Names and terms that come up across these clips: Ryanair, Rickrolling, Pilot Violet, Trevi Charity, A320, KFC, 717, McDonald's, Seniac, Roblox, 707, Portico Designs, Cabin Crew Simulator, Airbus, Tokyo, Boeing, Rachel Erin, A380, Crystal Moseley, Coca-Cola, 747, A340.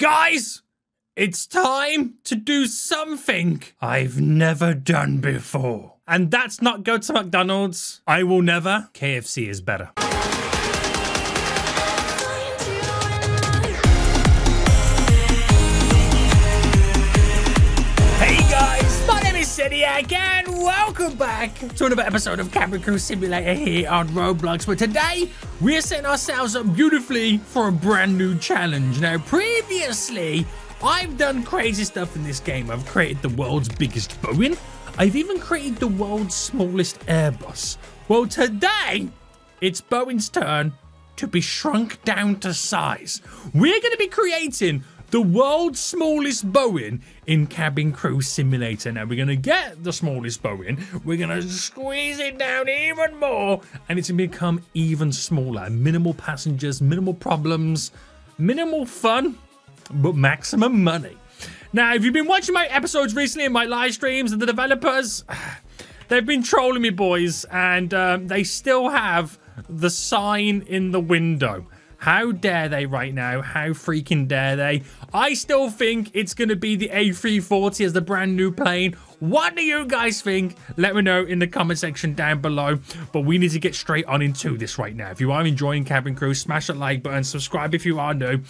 Guys, it's time to do something I've never done before. And that's not go to McDonald's. I will never. KFC is better. Seniac, and welcome back to another episode of Cabin Crew Simulator here on Roblox, but today we're setting ourselves up beautifully for a brand new challenge. Now, previously, I've done crazy stuff in this game. I've created the world's biggest Boeing. I've even created the world's smallest Airbus. Well, today, it's Boeing's turn to be shrunk down to size. We're going to be creating the world's smallest Boeing in Cabin Crew Simulator. Now, we're going to get the smallest Boeing. We're going to squeeze it down even more, and it's going to become even smaller. Minimal passengers, minimal problems, minimal fun, but maximum money. Now, if you've been watching my episodes recently and my live streams and the developers, they've been trolling me, boys, and they still have the sign in the window. How dare they right now? How freaking dare they? I still think it's going to be the A340 as the brand new plane. What do you guys think? Let me know in the comment section down below. But we need to get straight on into this right now. If you are enjoying Cabin Crew, smash that like button. Subscribe if you are new.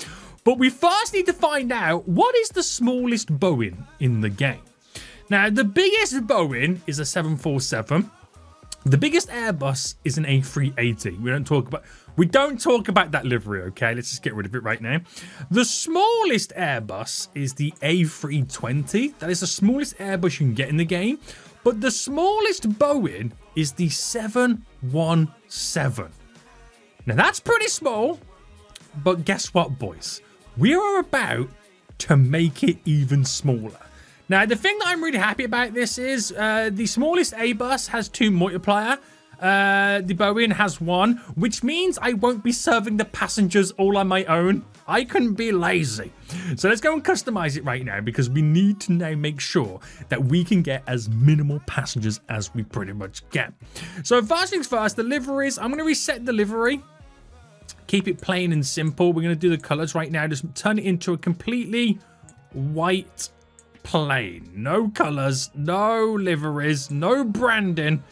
But we first need to find out what is the smallest Boeing in the game. Now, the biggest Boeing is a 747. The biggest Airbus is an A380. We don't talk about that livery, okay? Let's just get rid of it right now. The smallest Airbus is the A320. That is the smallest Airbus you can get in the game. But the smallest Boeing is the 717. Now, that's pretty small. But guess what, boys? We are about to make it even smaller. Now, the thing that I'm really happy about this is the smallest Airbus has 2 multiplier. The Boeing has 1, which means I won't be serving the passengers all on my own. I couldn't be lazy. So let's go and customize it right now because we need to now make sure that we can get as minimal passengers as we pretty much get. So first things first, the liveries. I'm going to reset the livery. Keep it plain and simple. We're going to do the colors right now. Just turn it into a completely white plain. No colors, no liveries, no branding.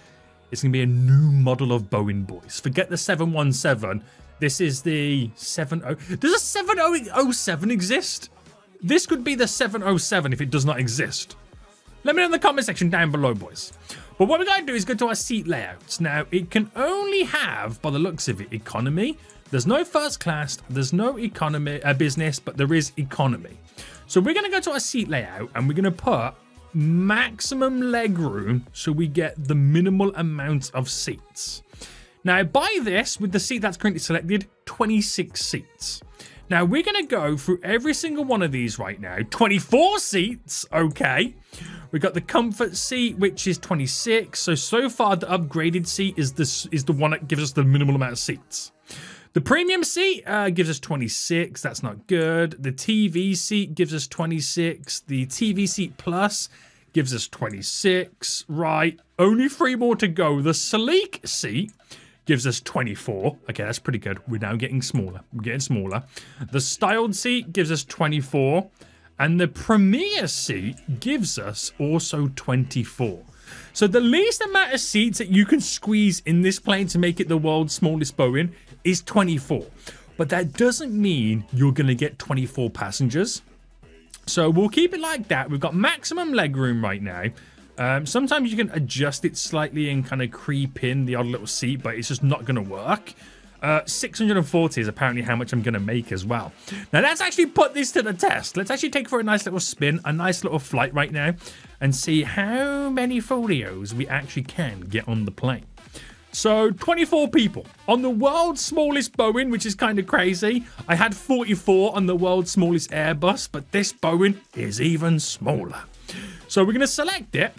It's going to be a new model of Boeing, boys. Forget the 717. This is the 70. Does a 7007 exist? This could be the 707 if it does not exist. Let me know in the comment section down below, boys. But what we're going to do is go to our seat layouts. Now, it can only have, by the looks of it, economy. There's no first class. There's no economy business, but there is economy. So we're going to go to our seat layout and we're going to put maximum leg room so we get the minimal amount of seats. Now, by this, with the seat that's currently selected, 26 seats. Now, we're going to go through every single one of these right now. 24 seats, okay. We've got the comfort seat, which is 26. So far, the upgraded seat is the one that gives us the minimal amount of seats. The premium seat gives us 26. That's not good. The TV seat gives us 26. The TV seat plus gives us 26. Right. Only 3 more to go. The sleek seat gives us 24. Okay, that's pretty good. We're now getting smaller. We're getting smaller. The styled seat gives us 24. And the premier seat gives us also 24. So the least amount of seats that you can squeeze in this plane to make it the world's smallest Boeing is 24. But that doesn't mean you're going to get 24 passengers. So we'll keep it like that. We've got maximum legroom right now. Sometimes you can adjust it slightly and kind of creep in the odd little seat, but it's just not going to work. 640 is apparently how much I'm going to make as well. Now, let's actually put this to the test. Let's actually take for a nice little spin, a nice little flight right now, and see how many folios we actually can get on the plane. So 24 people on the world's smallest Boeing, which is kind of crazy. I had 44 on the world's smallest Airbus, but this Boeing is even smaller. So we're going to select it.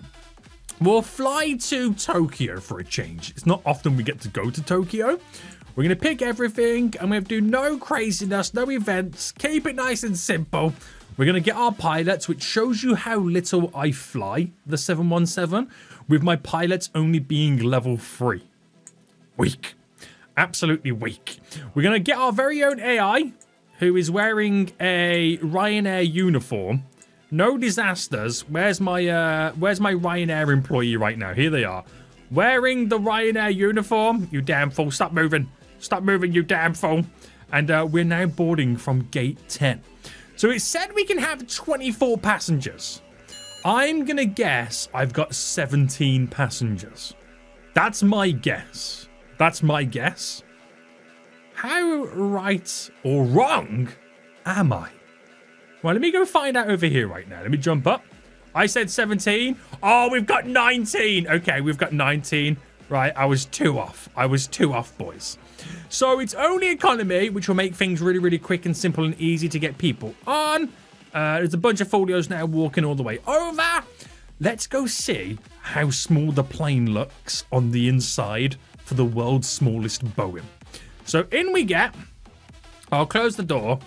We'll fly to Tokyo for a change. It's not often we get to go to Tokyo. We're going to pick everything. I'm going to do no craziness, no events. Keep it nice and simple. We're going to get our pilots, which shows you how little I fly the 717, with my pilots only being level 3. Weak. Absolutely weak. We're going to get our very own AI, who is wearing a Ryanair uniform. No disasters. Where's my Ryanair employee right now? Here they are. Wearing the Ryanair uniform. You damn fool. Stop moving. Stop moving, you damn fool. And we're now boarding from gate 10. So it said we can have 24 passengers. I'm going to guess I've got 17 passengers. That's my guess. That's my guess. How right or wrong am I? Well, let me go find out over here right now. Let me jump up. I said 17. Oh, we've got 19. Okay, we've got 19. Right, I was two off. I was two off, boys. So it's only economy, which will make things really, really quick and simple and easy to get people on. There's a bunch of folios now walking all the way over. Let's go see how small the plane looks on the inside for the world's smallest Boeing. So in we get. I'll close the door.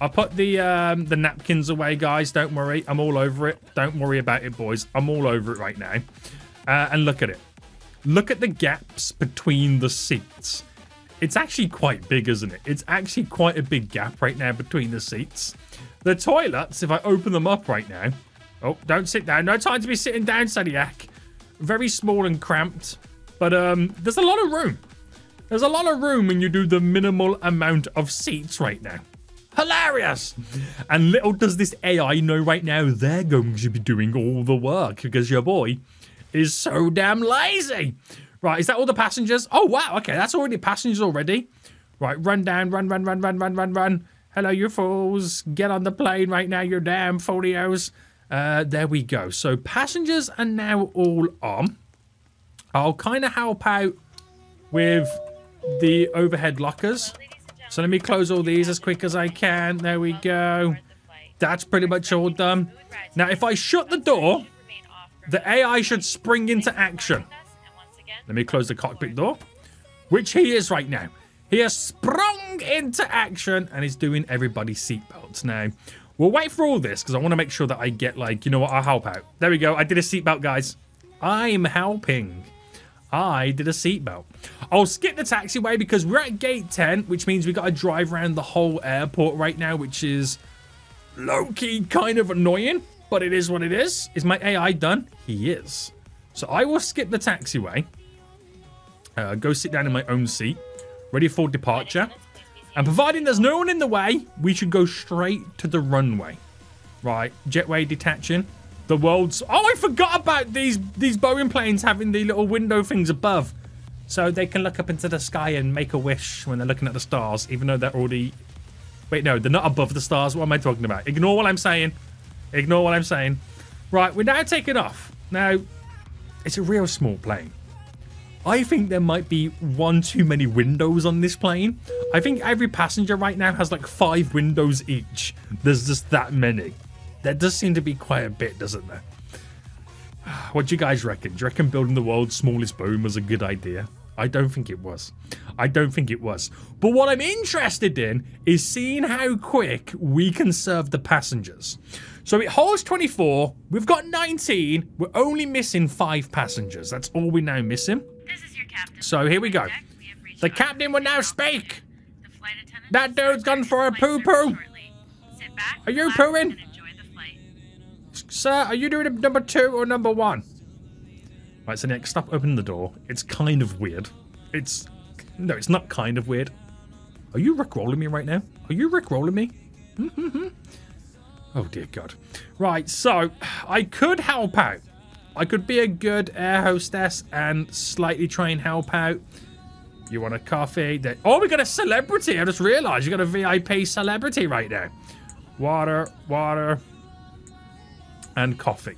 I'll put the napkins away, guys. Don't worry. I'm all over it. Don't worry about it, boys. I'm all over it right now. And look at it. Look at the gaps between the seats. It's actually quite big, isn't it? It's actually quite a big gap right now between the seats. The toilets, if I open them up right now... Oh, don't sit down. No time to be sitting down, Seniac. Very small and cramped. But there's a lot of room. There's a lot of room when you do the minimal amount of seats right now. Hilarious! And little does this AI know right now, they're going to be doing all the work because your boy is so damn lazy. Right, is that all the passengers? Oh, wow. Okay, that's already passengers already. Right, run down. Run, run, run, run, run, run, run. Hello, you fools. Get on the plane right now, you damn folios. There we go. So passengers are now all on. I'll kind of help out with the overhead lockers. So let me close all these as quick as I can. There we go. That's pretty much all done. Now, if I shut the door, the AI should spring into action. Let me close the cockpit door, which he is right now. He has sprung into action and is doing everybody's seatbelts now. We'll wait for all this because I want to make sure that I get, like, you know what, I'll help out. There we go. I did a seatbelt, guys. I'm helping. I did a seatbelt. I'll skip the taxiway because we're at gate 10, which means we got to drive around the whole airport right now, which is low-key kind of annoying, but it is what it is. Is my AI done? He is. So I will skip the taxiway. Go sit down in my own seat, ready for departure. And providing there's no one in the way, we should go straight to the runway. Right, jetway detaching. The world's... Oh, I forgot about these Boeing planes having the little window things above. So they can look up into the sky and make a wish when they're looking at the stars, even though they're already... Wait, no, they're not above the stars. What am I talking about? Ignore what I'm saying. Ignore what I'm saying. Right, we're now taking off. Now, it's a real small plane. I think there might be one too many windows on this plane. I think every passenger right now has like 5 windows each. There's just that many. There does seem to be quite a bit, doesn't there? What do you guys reckon? Do you reckon building the world's smallest Boeing was a good idea? I don't think it was. I don't think it was. But what I'm interested in is seeing how quick we can serve the passengers. So it holds 24. We've got 19. We're only missing 5 passengers. That's all we're now missing. This is your captain. So here we go. The captain will now speak. That dude's gone for a poo-poo. Are you pooing? Sir, are you doing number 2 or number 1? Right, so Nick, stop opening the door. It's kind of weird. It's... No, it's not kind of weird. Are you Rickrolling me right now? Are you Rickrolling me? Mm-hmm. Oh, dear God. Right, so I could help out. I could be a good air hostess and slightly try and help out. You want a coffee? Oh, we got a celebrity. I just realized you got a VIP celebrity right now. Water, water, and coffee.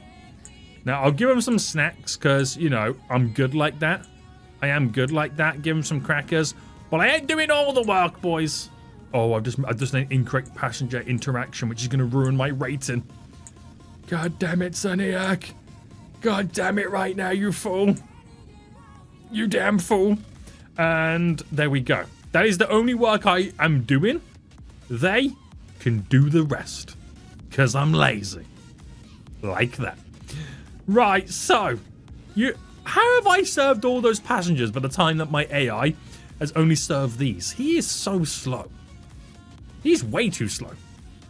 Now, I'll give him some snacks because, you know, I'm good like that. I am good like that. Give him some crackers. But I ain't doing all the work, boys. Oh, I've just made incorrect passenger interaction, which is going to ruin my rating. God damn it, Seniac. God damn it right now, you fool. You damn fool. And there we go. That is the only work I am doing. They can do the rest. Because I'm lazy. Like that. Right, so, how have I served all those passengers by the time that my AI has only served these? He is so slow. He's way too slow.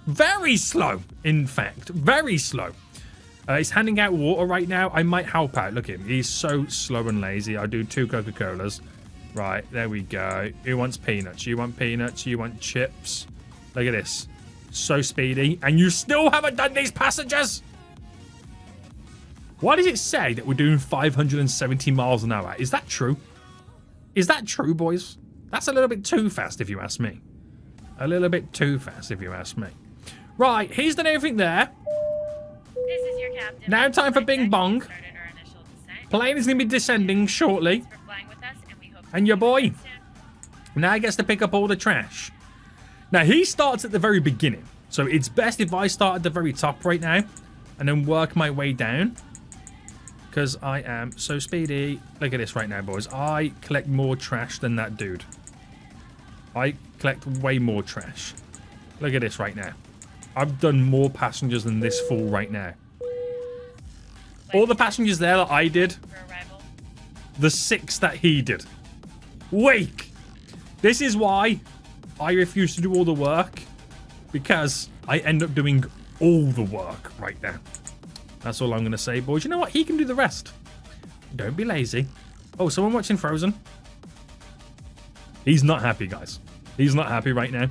Very slow, in fact. Very slow. He's handing out water right now. I might help out. Look at him. He's so slow and lazy. I'll do 2 Coca-Colas. Right, there we go. Who wants peanuts? You want peanuts? You want chips? Look at this. So speedy. And you still haven't done these passengers? Why does it say that we're doing 570 miles an hour? Is that true? Is that true, boys? That's a little bit too fast, if you ask me. A little bit too fast, if you ask me. Right, he's done everything there. This is your captain. Now time for Bing Bong. Plane is going to be descending shortly. And your boy now gets to pick up all the trash. Now, he starts at the very beginning. So it's best if I start at the very top right now and then work my way down. Because I am so speedy. Look at this right now, boys. I collect more trash than that dude. I collect way more trash. Look at this right now. I've done more passengers than this fool right now. All the passengers there that I did. The 6 that he did. Weak. This is why I refuse to do all the work, because I end up doing all the work right now. That's all I'm going to say, boys. You know what? He can do the rest. Don't be lazy. Oh, someone watching Frozen. He's not happy, guys. He's not happy right now.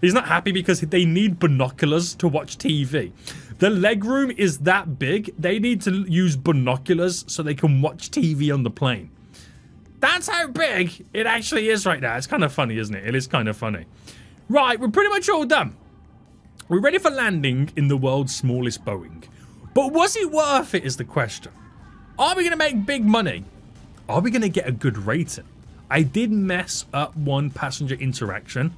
He's not happy because they need binoculars to watch TV. The legroom is that big. They need to use binoculars so they can watch TV on the plane. That's how big it actually is right now. It's kind of funny, isn't it? It is kind of funny. Right, we're pretty much all done. We're ready for landing in the world's smallest Boeing. But was it worth it is the question. Are we going to make big money? Are we going to get a good rating? I did mess up one passenger interaction.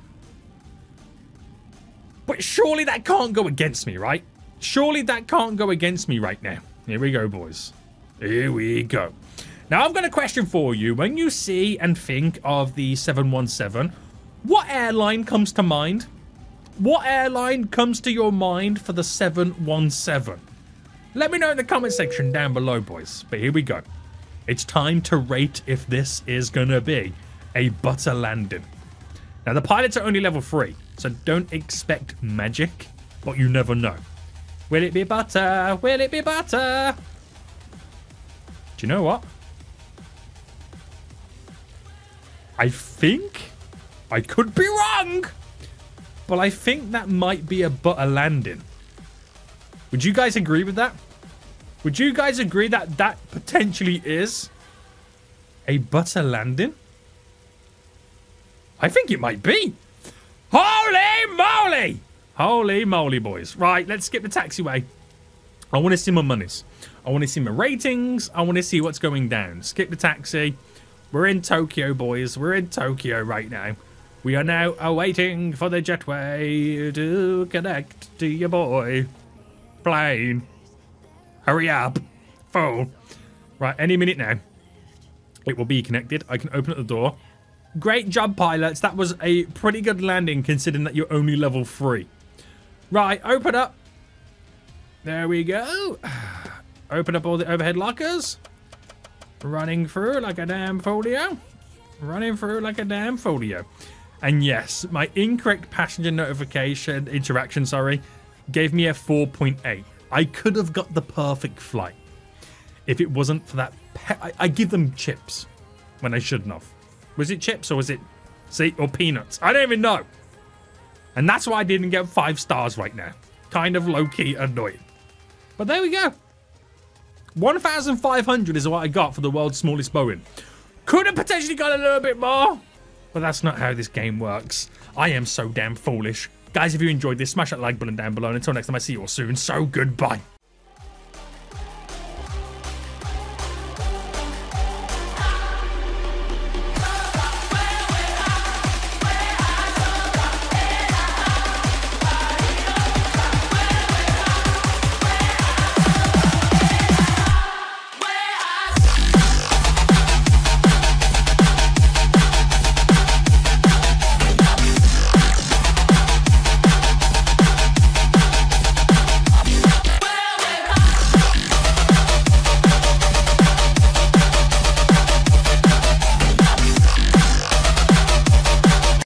But surely that can't go against me, right? Surely that can't go against me right now. Here we go, boys. Here we go. Now, I've got a question for you. When you see and think of the 717, what airline comes to mind? What airline comes to your mind for the 717? Let me know in the comment section down below, boys. But here we go. It's time to rate if this is going to be a butter landing. Now, the pilots are only level 3, so don't expect magic, but you never know. Will it be butter? Will it be butter? Do you know what? I think I could be wrong, but I think that might be a butter landing. Would you guys agree with that? Would you guys agree that that potentially is a butter landing? I think it might be. Holy moly! Holy moly, boys. Right, let's skip the taxiway. I want to see my monies. I want to see my ratings. I want to see what's going down. Skip the taxi. We're in Tokyo, boys. We're in Tokyo right now. We are now awaiting for the jetway to connect to your boy. Plane. Hurry up. Full. Right, any minute now. It will be connected. I can open up the door. Great job, pilots. That was a pretty good landing considering that you're only level 3. Right, open up. There we go. Open up all the overhead lockers. Running through like a damn folio. Running through like a damn folio. And yes, my incorrect passenger notification interaction, sorry, gave me a 4.8. I could have got the perfect flight if it wasn't for that. I give them chips when I shouldn't have. Was it chips or was it, see, or peanuts? I don't even know. And that's why I didn't get 5 stars right now. Kind of low-key annoying. But there we go. 1,500 is what I got for the world's smallest Boeing. Could have potentially got a little bit more, but that's not how this game works. I am so damn foolish. Guys, if you enjoyed this, smash that like button down below. And until next time, I see you all soon. So goodbye.